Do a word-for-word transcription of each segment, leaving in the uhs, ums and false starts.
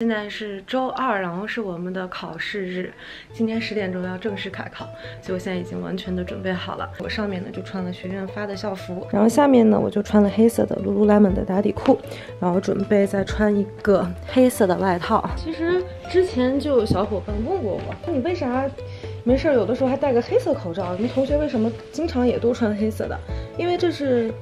现在是周二，然后是我们的考试日。今天十点钟要正式开考，所以我现在已经完全的准备好了。我上面呢就穿了学院发的校服，然后下面呢我就穿了黑色的 lululemon 的打底裤，然后准备再穿一个黑色的外套。其实之前就有小伙伴问过我，那你为啥没事有的时候还戴个黑色口罩？你们同学为什么经常也都穿黑色的？因为这是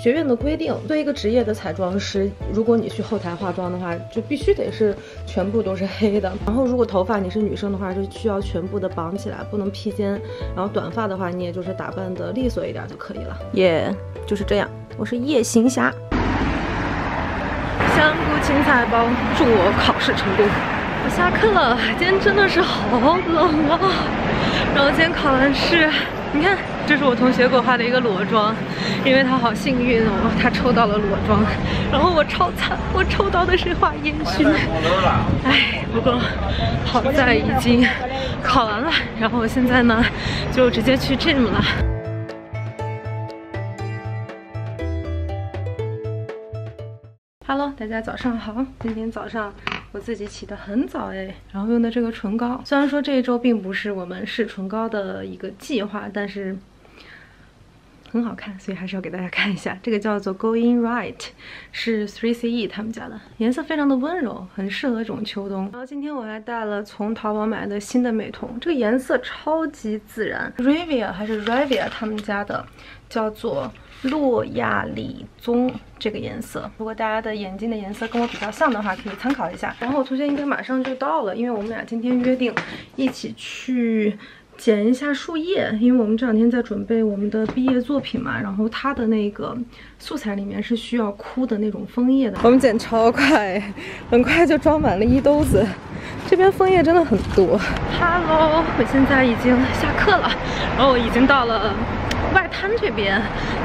学院的规定，对一个职业的彩妆师，如果你去后台化妆的话，就必须得是全部都是黑的。然后，如果头发你是女生的话，就需要全部的绑起来，不能披肩。然后短发的话，你也就是打扮的利索一点就可以了。也就是这样，我是夜行侠。香菇青菜包，祝我考试成功。我下课了，今天真的是好冷啊。然后今天考完试，你看， 这是我同学给我画的一个裸妆，因为他好幸运哦，他抽到了裸妆，然后我超惨，我抽到的是画烟熏。哎，不过好在已经考完了，然后我现在呢就直接去 gym 了。Hello， 大家早上好，今天早上 我自己起得很早哎，然后用的这个唇膏，虽然说这一周并不是我们试唇膏的一个计划，但是很好看，所以还是要给大家看一下。这个叫做 Going Right， 是three C E 他们家的，颜色非常的温柔，很适合这种秋冬。然后今天我还带了从淘宝买的新的美瞳，这个颜色超级自然 ，Rivia 还是 Rivia 他们家的，叫做 洛亚里棕这个颜色，如果大家的眼睛的颜色跟我比较像的话，可以参考一下。然后我同学应该马上就到了，因为我们俩今天约定一起去剪一下树叶，因为我们这两天在准备我们的毕业作品嘛。然后他的那个素材里面是需要枯的那种枫叶的，我们剪超快，很快就装满了一兜子。 这边枫叶真的很多。Hello， 我现在已经下课了，然后我已经到了外滩这边。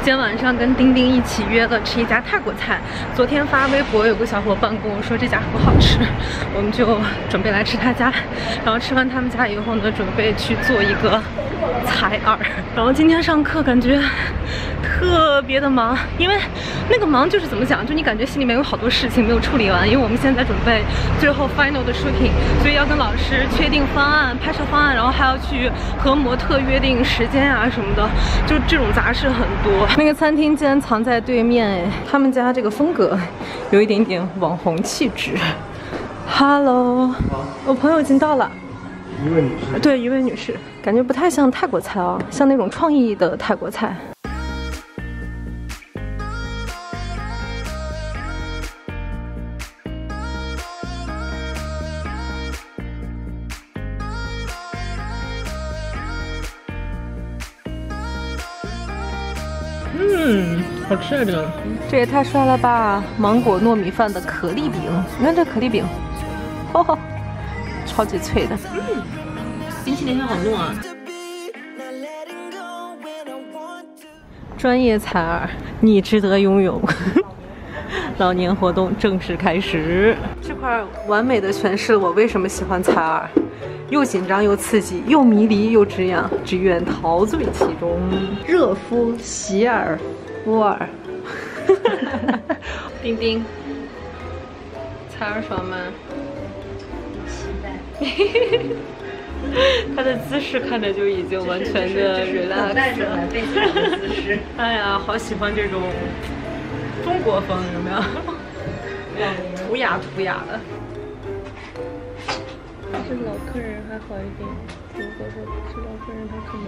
今天晚上跟丁丁一起约了吃一家泰国菜。昨天发微博有个小伙伴跟我说这家很好吃，我们就准备来吃他家。然后吃完他们家以后呢，准备去做一个采耳。然后今天上课感觉特别的忙，因为那个忙就是怎么讲，就你感觉心里面有好多事情没有处理完，因为我们现在准备最后 final 的 shooting， 所以要跟老师确定方案、拍摄方案，然后还要去和模特约定时间啊什么的，就这种杂事很多。那个餐厅竟然藏在对面，哎，他们家这个风格有一点点网红气质。Hello， 我朋友已经到了。 一位女士，对，一位女士，感觉不太像泰国菜啊，像那种创意的泰国菜。嗯，好吃啊，这个，这也太帅了吧！芒果糯米饭的可丽饼，你看这可丽饼，哈哈。 超级脆的，嗯，冰淇淋还好弄啊！专业采耳，你值得拥有。老年活动正式开始，这块完美的诠释了我为什么喜欢采耳，又紧张又刺激，又迷离又止痒，只愿陶醉其中。热敷、洗耳、敷耳。丁丁，采耳爽吗？ 他的姿势看着就已经完全的 relax 了。哎呀，好喜欢这种中国风，有没有？土雅土雅的。但是老客人还好一点，如果说是老客人，他可能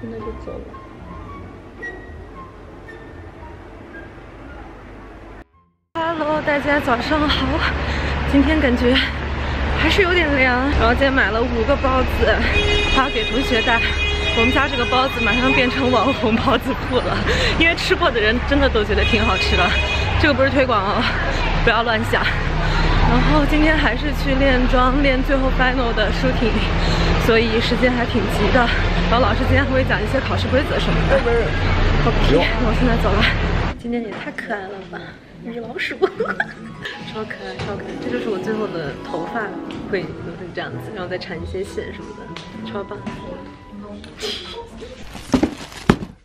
真的就走了。 Hello， 大家早上好，今天感觉 还是有点凉，然后今天买了五个包子，还要给同学带。我们家这个包子马上变成网红包子铺了，因为吃过的人真的都觉得挺好吃的。这个不是推广哦，不要乱想。然后今天还是去练妆，练最后 final 的shooting，所以时间还挺急的。然后老师今天还会讲一些考试规则什么的。OK， 我现在走了。今天也太可爱了吧！ 你是老鼠，超可爱，超可爱！这就是我最后的头发会弄成这样子，然后再缠一些线什么的，超棒！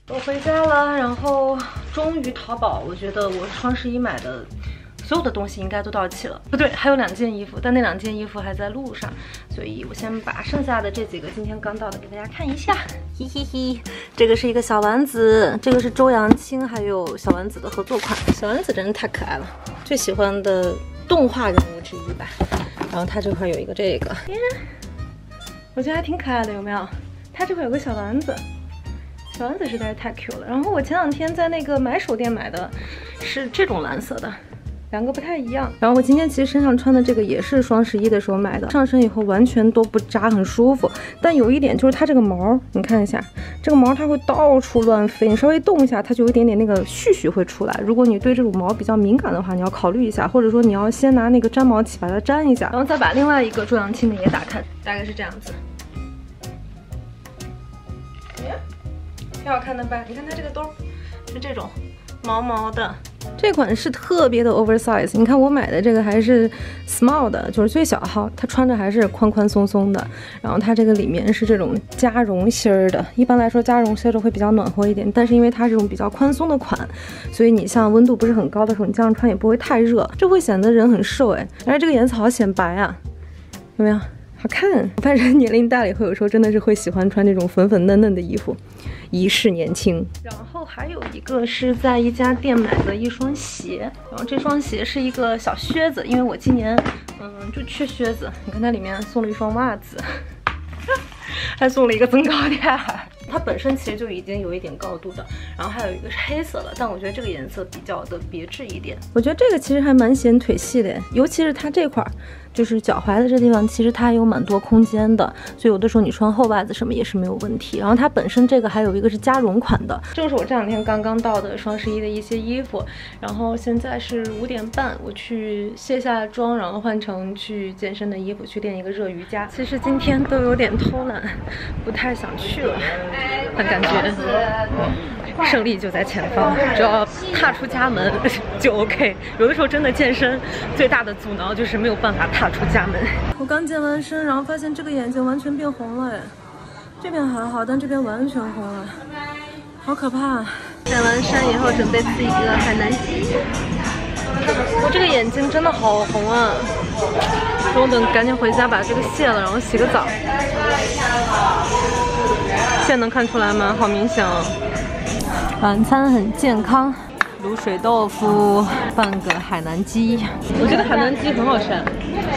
我回家了，然后终于淘宝，我觉得我双十一买的所有的东西应该都到齐了。不对，还有两件衣服，但那两件衣服还在路上，所以我先把剩下的这几个今天刚到的给大家看一下。嘿嘿嘿，这个是一个小丸子，这个是周扬青还有小丸子的合作款。小丸子真的太可爱了，最喜欢的动画人物之一吧。然后它这块有一个这个，我觉得还挺可爱的，有没有？它这块有个小丸子。 小丸子实在是太 Q 了，然后我前两天在那个买手店买的，是这种蓝色的，两个不太一样。然后我今天其实身上穿的这个也是双十一的时候买的，上身以后完全都不扎，很舒服。但有一点就是它这个毛，你看一下，这个毛它会到处乱飞，你稍微动一下，它就有一点点那个絮絮会出来。如果你对这种毛比较敏感的话，你要考虑一下，或者说你要先拿那个粘毛器把它粘一下，然后再把另外一个周扬青的也打开，大概是这样子。 挺好看的吧？你看它这个兜是这种毛毛的，这款是特别的 oversize。你看我买的这个还是 small 的，就是最小号，它穿着还是宽宽松松的。然后它这个里面是这种加绒芯儿的，一般来说加绒芯儿的会比较暖和一点，但是因为它是这种比较宽松的款，所以你像温度不是很高的时候，你这样穿也不会太热，这会显得人很瘦哎。而且这个颜色好显白啊，有没有？ 好看，反正年龄大了以后，有时候真的是会喜欢穿这种粉粉嫩嫩的衣服，一世年轻。然后还有一个是在一家店买的一双鞋，然后这双鞋是一个小靴子，因为我今年嗯就缺靴子。你看它里面送了一双袜子，还送了一个增高垫。它本身其实就已经有一点高度的，然后还有一个是黑色的，但我觉得这个颜色比较的别致一点。我觉得这个其实还蛮显腿细的，尤其是它这块儿。 就是脚踝的这地方，其实它有蛮多空间的，所以有的时候你穿厚袜子什么也是没有问题。然后它本身这个还有一个是加绒款的，这就是我这两天刚刚到的双十一的一些衣服。然后现在是五点半，我去卸下妆，然后换成去健身的衣服，去练一个热瑜伽。其实今天都有点偷懒，不太想去了，但感觉胜利就在前方，只要踏出家门就 OK。有的时候真的健身最大的阻挠就是没有办法踏。 踏出家门，我刚健完身，然后发现这个眼睛完全变红了，哎，这边还好，但这边完全红了，好可怕！健完身以后准备吃一个海南鸡，我这个眼睛真的好红啊！等我等赶紧回家把这个卸了，然后洗个澡。现在能看出来吗？好明显啊！晚餐很健康。 卤水豆腐，半个海南鸡，我觉得海南鸡很好吃。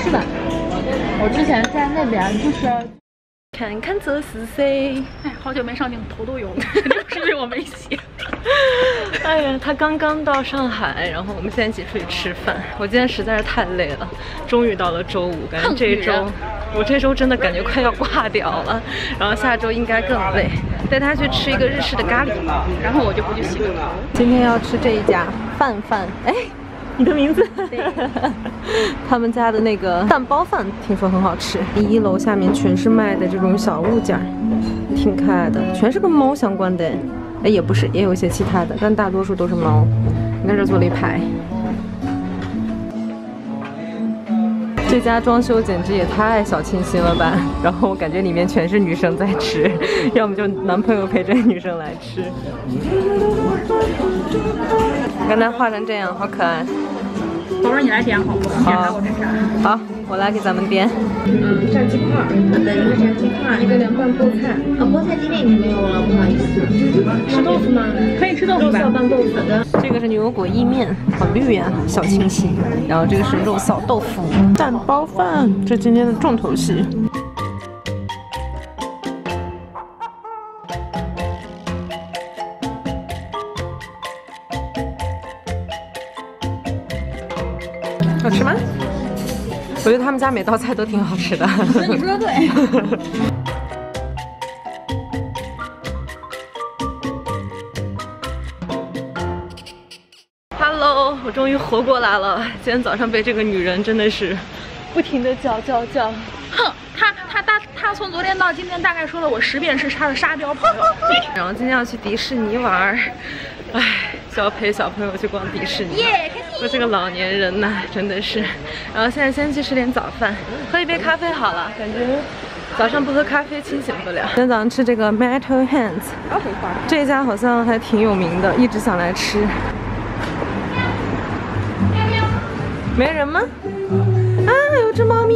是的，我之前在那边就是看看这是谁。哎，好久没上镜，头都油了，是不是我没洗？哎呀，他刚刚到上海，然后我们现在一起出去吃饭。我今天实在是太累了，终于到了周五，感觉这一周，我这周真的感觉快要挂掉了，然后下周应该更累。 带他去吃一个日式的咖喱，然后我就不去洗了。今天要吃这一家饭饭，哎，你的名字？他们家的那个蛋包饭听说很好吃。一楼下面全是卖的这种小物件，挺可爱的，全是跟猫相关的。哎，也不是，也有一些其他的，但大多数都是猫。你看这做了一排。 这家装修简直也太小清新了吧！然后我感觉里面全是女生在吃，要么就男朋友陪着女生来吃。跟他画成这样，好可爱。我说你来点好不好？点啥我吃啥。好，我来给咱们点。嗯，炸鸡块，好的，一个炸鸡块，一个凉拌菠菜。啊，菠菜今天已经没有了，不好意思。吃豆腐吗？可以吃豆腐吧。肉臊拌豆腐的。 这个是牛油果意面，好绿呀，小清新。然后这个是肉臊豆腐、蛋包饭，这今天的重头戏。好吃吗？我觉得他们家每道菜都挺好吃的。你说的对。我终于活过来了！今天早上被这个女人真的是不停的叫叫叫，哼，她她大她从昨天到今天大概说了我十遍是她的沙雕朋友。然后今天要去迪士尼玩，哎，就要陪小朋友去逛迪士尼。耶，我这个老年人呐，真的是。然后现在先去吃点早饭，喝一杯咖啡好了，感觉。 早上不喝咖啡清醒不了。今天早上吃这个 Metal Hands， 这家好像还挺有名的，一直想来吃。没人吗？啊，有只猫咪。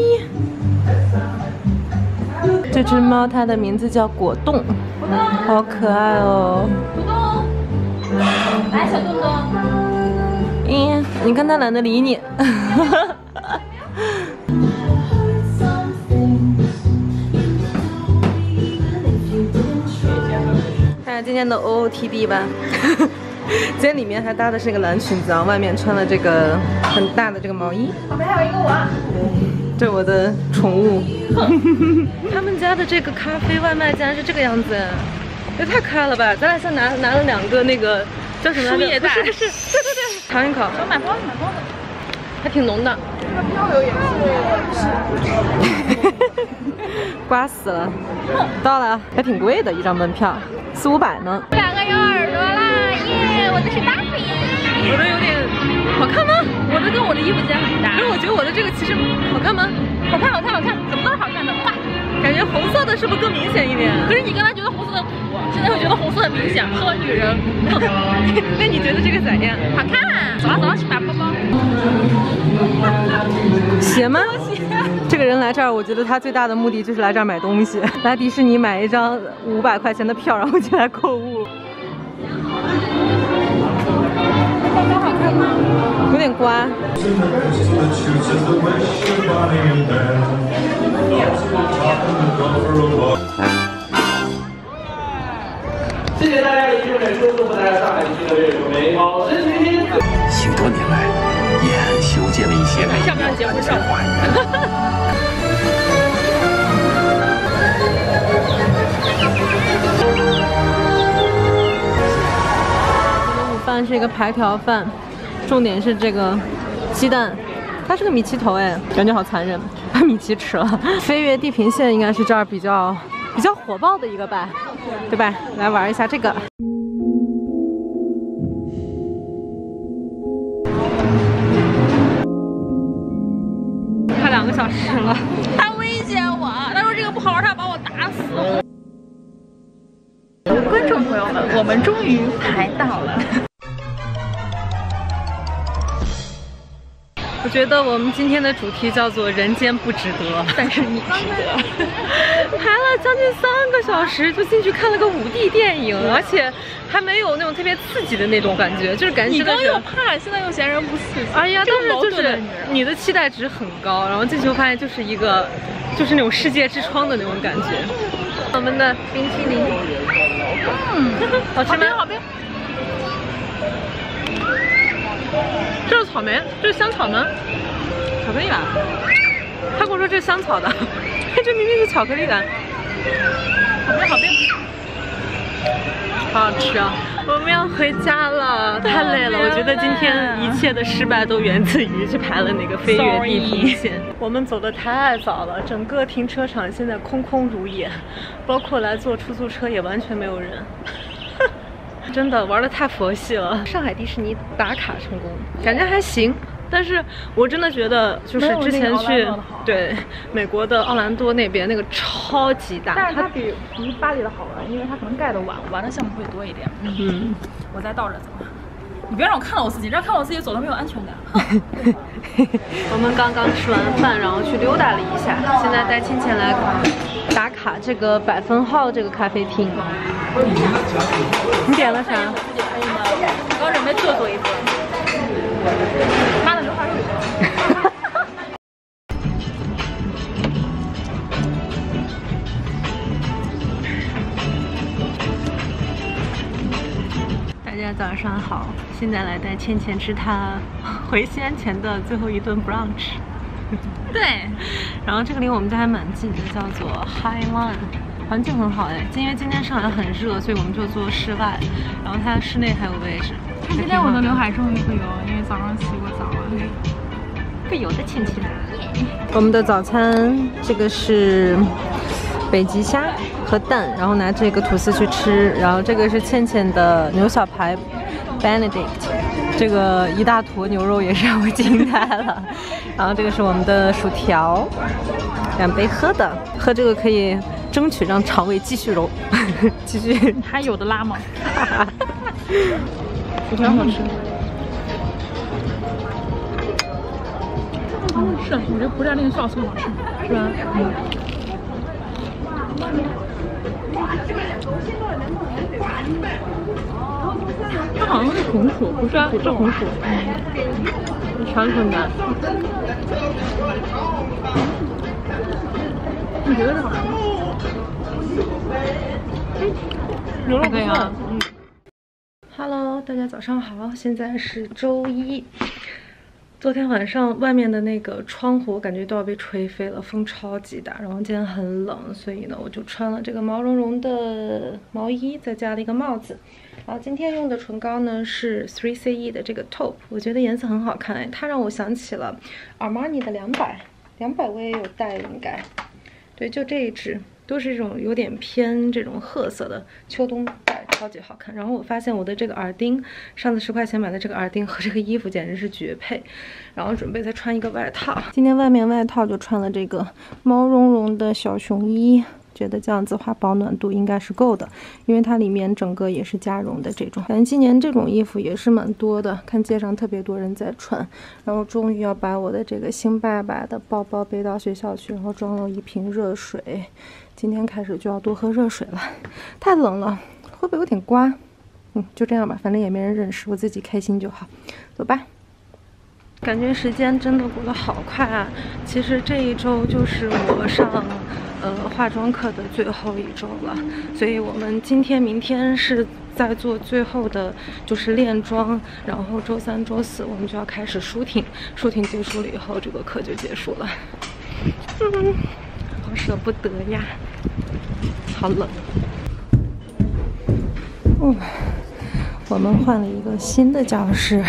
这只猫它的名字叫果冻，好可爱哦。果冻，来小洞洞。嗯，你看它懒得理你。看下今天的 O O T D 吧。今天里面还搭的是一个蓝裙子啊，外面穿了这个很大的这个毛衣。旁边还有一个我，这我的宠物。他们家的这个咖啡外卖竟然是这个样子，也太可爱了吧！咱俩像拿拿了两个那个叫什么来着？不是不是，对对对，尝一口。我买包子买包子，还挺浓的。这个飘柔也是，刮死了。到了，还挺贵的，一张门票四五百呢。两个有耳朵啦。我的是大腿，我的有点好看吗？我的跟我的衣服肩很搭，可是我觉得我的这个其实好看吗？好看，好看，好看，怎么都是好看的哇！感觉红色的是不是更明显一点？可是你刚才觉得红色的土，现在会觉得红色很明显。说女人，那你觉得这个咋样？好看、啊。走啊走啊，去买包包。鞋吗？这个人来这儿，我觉得他最大的目的就是来这儿买东西，来迪士尼买一张五百块钱的票，然后进来购物。有点瓜。谢谢大家的支持，祝福大家上海地区的月入美好的明天。许多年来，延安修建了一些美妙的小花园。饭是一个排条饭，重点是这个鸡蛋，它是个米奇头哎，感觉好残忍，把米奇吃了。飞跃地平线应该是这儿比较比较火爆的一个吧，对吧？来玩一下这个。快两个小时了，他威胁我，他说这个不好玩，他把我打死。观众朋友们，我们终于排到了。我觉得我们今天的主题叫做人间不值得，但是你值得。排了将近三个小时就进去看了个五D 电影，而且还没有那种特别刺激的那种感觉，就是感觉你刚又怕，现在又嫌人不刺激。哎呀，但是就是你的期待值很高，然后进去发现就是一个就是那种世界之窗的那种感觉。我们的冰淇淋，嗯，好吃吗？好冰。这是草莓，这是香草呢，巧克力蓝。他跟我说这是香草的，这明明是巧克力蓝。好冰好冰，好好吃啊！我们要回家了，太累了。我觉得今天一切的失败都源自于去排了那个飞跃地平线。我们走得太早了，整个停车场现在空空如也，包括来坐出租车也完全没有人。真的玩的太佛系了，上海迪士尼打卡成功，感觉还行。但是我真的觉得，就是之前去对美国的奥兰多那边那个超级大，但是它比比巴黎的好玩，因为它可能盖的晚，玩的项目会多一点。嗯，我再倒着走，你别让我看到我自己，让看到我自己走的没有安全感。我们刚刚吃完饭，然后去溜达了一下，现在带倩倩来打卡这个百分号这个咖啡厅。你点了啥？我刚准备做做一波。妈的，这花水。大家早上好，现在来带倩倩吃她回西安前的最后一顿 brunch。对，然后这个离我们家还蛮近的，叫做 High One。环境很好哎，因为今天上海很热，所以我们就坐室外，然后它室内还有位置。看今天我的刘海终于不油，因为早上洗过澡了。不油的亲戚。我们的早餐，这个是北极虾和蛋，然后拿这个吐司去吃，然后这个是倩倩的牛小排 Benedict， 这个一大坨牛肉也是让我惊呆了。然后这个是我们的薯条，两杯喝的，喝这个可以。争取让肠胃继续柔，继续还有的拉吗？薯条好吃。它那个是，我觉得不蘸那个 sauce 更好吃，是吧？嗯。它好像是红薯，不是不是红薯，全粉的。你觉得是好吃吗？牛肉面啊，嗯。Hello， 大家早上好，现在是周一。 昨天晚上外面的那个窗户感觉都要被吹飞了，风超级大。然后今天很冷，所以呢我就穿了这个毛茸茸的毛衣，再加了一个帽子。然后今天用的唇膏呢是 three C E 的这个 Taupe， 我觉得颜色很好看，哎，它让我想起了 Armani 的两百，两百我也有带应该。对，就这一支，都是这种有点偏这种褐色的，秋冬带超级好看。然后我发现我的这个耳钉，上次十块钱买的这个耳钉和这个衣服简直是绝配。然后准备再穿一个外套，今天外面外套就穿了这个毛茸茸的小熊衣，觉得这样子的话保暖度应该是够的，因为它里面整个也是加绒的这种。感觉今年这种衣服也是蛮多的，看街上特别多人在穿。然后终于要把我的这个星爸爸的包包背到学校去，然后装了一瓶热水。 今天开始就要多喝热水了，太冷了，会不会有点刮？嗯，就这样吧，反正也没人认识，我自己开心就好。走吧。感觉时间真的过得好快啊！其实这一周就是我上呃化妆课的最后一周了，所以我们今天、明天是在做最后的，就是练妆，然后周三、周四我们就要开始梳挺，梳挺结束了以后，这个课就结束了。嗯。 好舍不得呀，好冷。嗯，我们换了一个新的教室，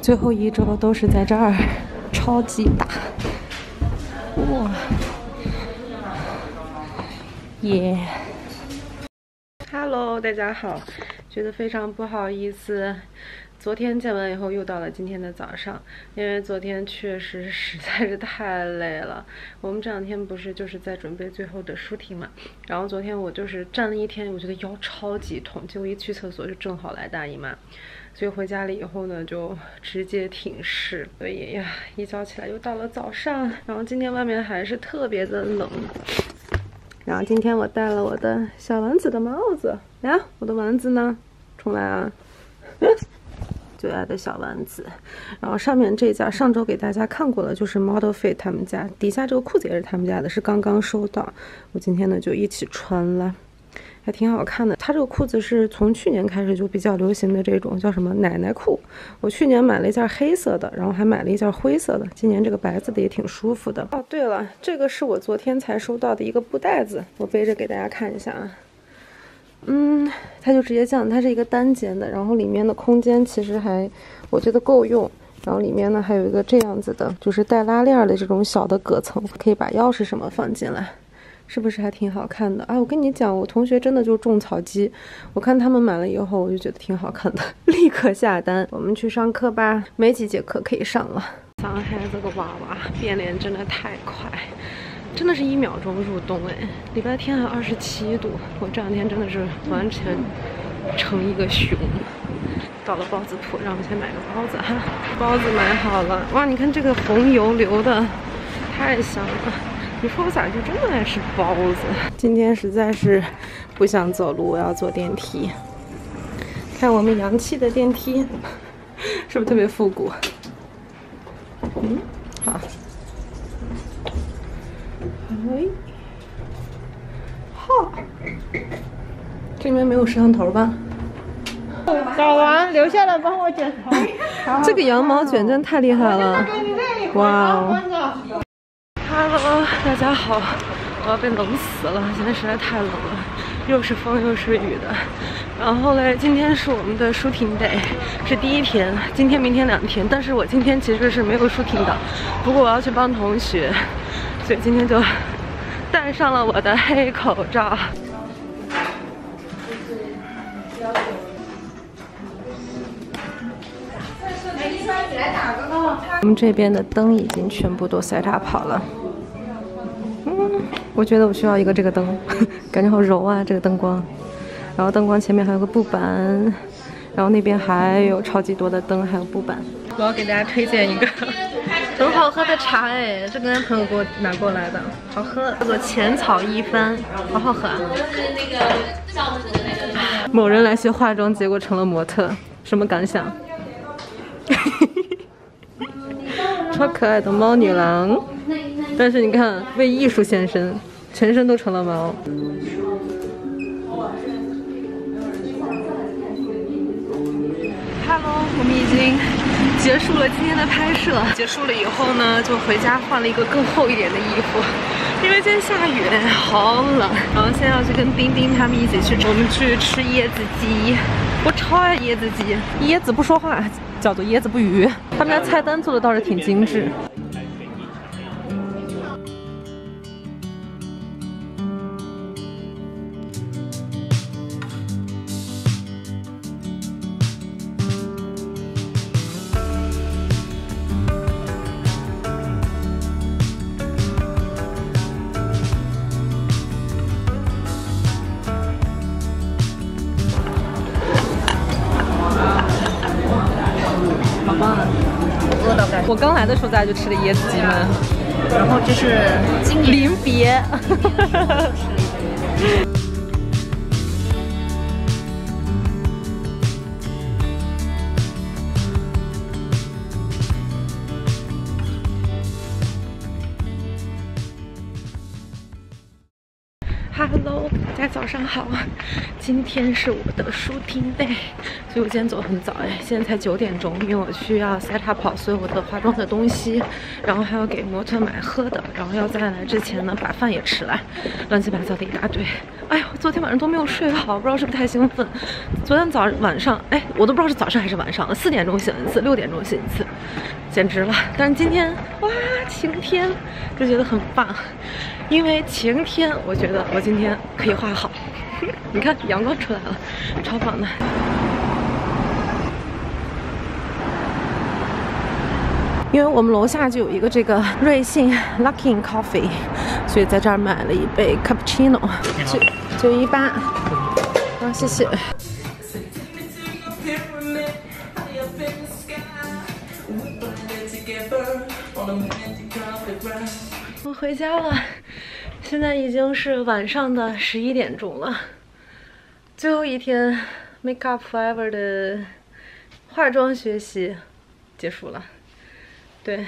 最后一周都是在这儿，超级大。哇，耶、yeah ！Hello， 大家好，觉得非常不好意思。 昨天见完以后，又到了今天的早上，因为昨天确实实在是太累了。我们这两天不是就是在准备最后的梳挺嘛，然后昨天我就是站了一天，我觉得腰超级痛，结果一去厕所就正好来大姨妈，所以回家了以后呢，就直接挺尸。所以呀，一觉起来又到了早上，然后今天外面还是特别的冷。然后今天我戴了我的小丸子的帽子，呀，我的丸子呢？重来啊！最爱的小丸子，然后上面这家上周给大家看过了，就是 Model Fit 他们家，底下这个裤子也是他们家的，是刚刚收到，我今天呢就一起穿了，还挺好看的。它这个裤子是从去年开始就比较流行的这种叫什么奶奶裤，我去年买了一件黑色的，然后还买了一件灰色的，今年这个白色的也挺舒服的。哦，对了，这个是我昨天才收到的一个布袋子，我背着给大家看一下啊。 嗯，它就直接这样，它是一个单肩的，然后里面的空间其实还，我觉得够用。然后里面呢还有一个这样子的，就是带拉链的这种小的隔层，可以把钥匙什么放进来，是不是还挺好看的啊？我跟你讲，我同学真的就种草机，我看他们买了以后，我就觉得挺好看的，立刻下单。我们去上课吧，没几节课可以上了。咱孩子的娃娃变脸真的太快。 真的是一秒钟入冬哎！礼拜天还二十七度，我这两天真的是完全成一个熊。到了包子铺，让我们先买个包子哈。包子买好了，哇，你看这个红油流的，太香了！你说我咋就这么爱吃包子？今天实在是不想走路，我要坐电梯。看我们洋气的电梯，是不是特别复古？嗯，好。 哎，哈，这里面没有摄像头吧？老王留下来帮我剪头。这个羊毛卷真太厉害了！哇哦 ！Hello， 大家好，我要被冷死了，现在实在太冷了，又是风又是雨的。然后嘞，今天是我们的梳挺 day， 是第一天，今天明天两天。但是我今天其实是没有梳挺的，不过我要去帮同学。 所以今天就戴上了我的黑口罩。我们这边的灯已经全部都set up好了。嗯，我觉得我需要一个这个灯，感觉好柔啊，这个灯光。然后灯光前面还有个布板，然后那边还有超级多的灯，还有布板。我要给大家推荐一个。很好喝的茶哎，这跟朋友给我拿过来的，好喝，叫做浅草一番，好好喝啊。某人来学化妆，结果成了模特，什么感想？超可爱的猫女郎，但是你看，为艺术献身，全身都成了毛。 Hello， 我们已经结束了今天的拍摄。结束了以后呢，就回家换了一个更厚一点的衣服，因为今天下雨，好冷。然后现在要去跟丁丁他们一起去，我们去吃椰子鸡。我超爱椰子鸡，椰子不说话叫做椰子不语。他们家菜单做的倒是挺精致。 我刚来的时候，大家就吃了椰子鸡嘛，然后这是临别。Hello， 大家早上好，今天是我的shooting day， 所以我今天走很早哎，现在才九点钟，因为我需要set up好所有我的化妆的东西，然后还要给模特买喝的，然后要在来之前呢把饭也吃了，乱七八糟的一大堆。哎呀，昨天晚上都没有睡好，不知道是不是太兴奋。昨天早晚上哎，我都不知道是早上还是晚上，四点钟醒一次，六点钟醒一次，简直了。但是今天哇，晴天就觉得很棒。 因为晴天，我觉得我今天可以画好。你看，阳光出来了，超棒的。因为我们楼下就有一个这个瑞幸 Lucky Coffee， 所以在这儿买了一杯 cappuccino， 九九一八。啊，谢谢。 我回家了，现在已经是晚上的十一点钟了。最后一天 make up forever 的化妆学习结束了。对，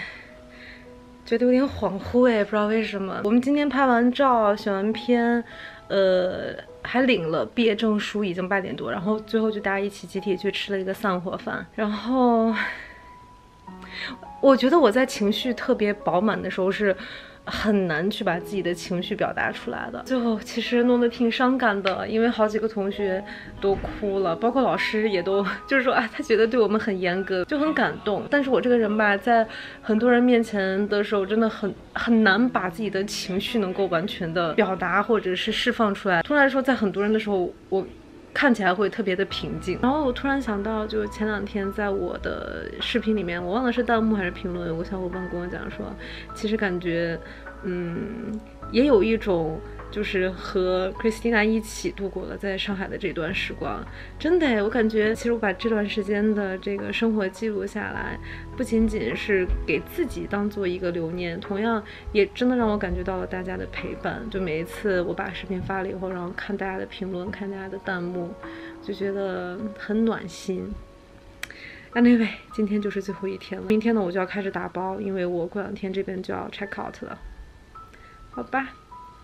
觉得有点恍惚哎，不知道为什么。我们今天拍完照、选完片，呃，还领了毕业证书，已经八点多。然后最后就大家一起集体去吃了一个散伙饭，然后。 我觉得我在情绪特别饱满的时候是很难去把自己的情绪表达出来的，最后其实弄得挺伤感的，因为好几个同学都哭了，包括老师也都就是说啊，他觉得对我们很严格，就很感动。但是我这个人吧，在很多人面前的时候，真的很很难把自己的情绪能够完全的表达或者是释放出来。突然说，在很多人的时候，我。 看起来会特别的平静，然后我突然想到，就是前两天在我的视频里面，我忘了是弹幕还是评论，有个小伙伴跟我讲说，其实感觉，嗯，也有一种就是和 Christina 一起度过了在上海的这段时光，真的，我感觉其实我把这段时间的这个生活记录下来，不仅仅是给自己当做一个留念，同样也真的让我感觉到了大家的陪伴。就每一次我把视频发了以后，然后看大家的评论，看大家的弹幕，就觉得很暖心。 Anyway， 今天就是最后一天了，明天呢我就要开始打包，因为我过两天这边就要 check out 了，好吧。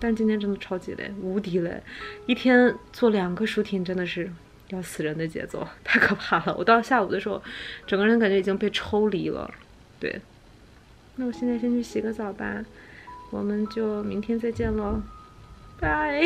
但今天真的超级累，无敌累，一天做两个shooting真的是要死人的节奏，太可怕了。我到下午的时候，整个人感觉已经被抽离了。对，那我现在先去洗个澡吧，我们就明天再见喽，拜。